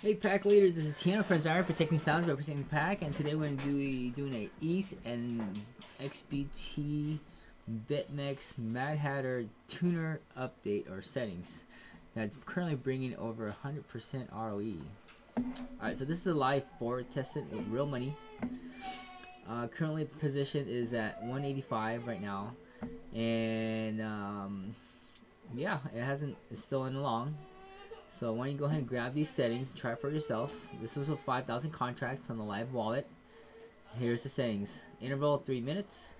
Hey pack leaders, this is Tiano, Friends of Irony, protecting thousands by protecting the pack, and today we're going to be doing an ETH and XBT BitMEX Mad Hatter tuner update or settings that's currently bringing over 100% ROE. Alright, so this is the live forward tested with real money. Currently position is at 185 right now, and yeah, it's still in the long. So why don't you go ahead and grab these settings and try for yourself. This was with 5,000 contracts on the live wallet. Here's the settings. Interval 3 minutes.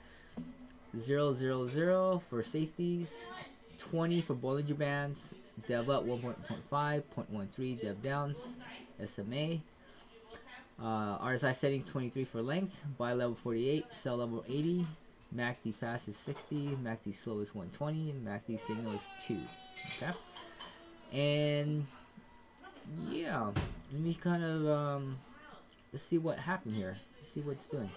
0, 0, 0 for safeties. 20 for Bollinger Bands. Dev up 1.5, 0.13 dev downs. SMA. RSI settings 23 for length. Buy level 48, sell level 80. MACD fast is 60. MACD slow is 120. And MACD signal is 2. Okay? And yeah, let me kind of let's see what happened here. Let's see what it's doing.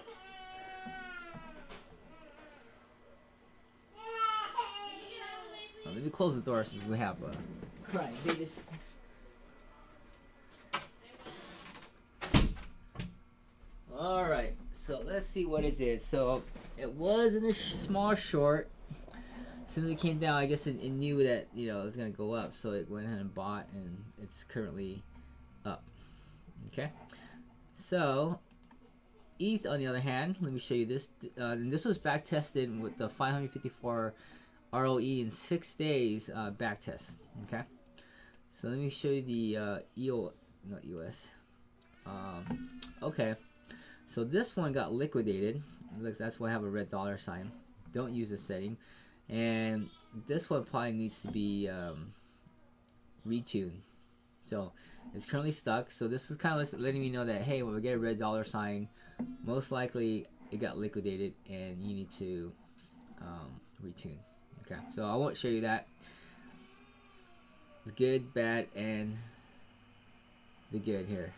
Oh, let me close the door since we have crying babies. All right, so let's see what it did. So it was in a small short. As soon as it came down, I guess it knew that, you know, it was going to go up, so it went ahead and bought, and it's currently up. Okay, so ETH on the other hand, let me show you this. And this was back tested with the 554 ROE in 6 days back test. Okay, so let me show you the EOS. Okay, so this one got liquidated. Look, that's why I have a red dollar sign. Don't use this setting. And this one probably needs to be retuned. So it's currently stuck. So this is kind of letting me know that, hey, when we get a red dollar sign, most likely it got liquidated and you need to retune. Okay, so I won't show you that. The good, bad, and the good here.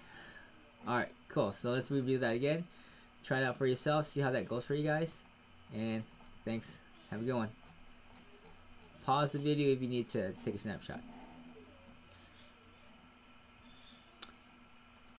All right, cool. So let's review that again. Try it out for yourself. See how that goes for you guys. And thanks. Have a good one. Pause the video if you need to take a snapshot.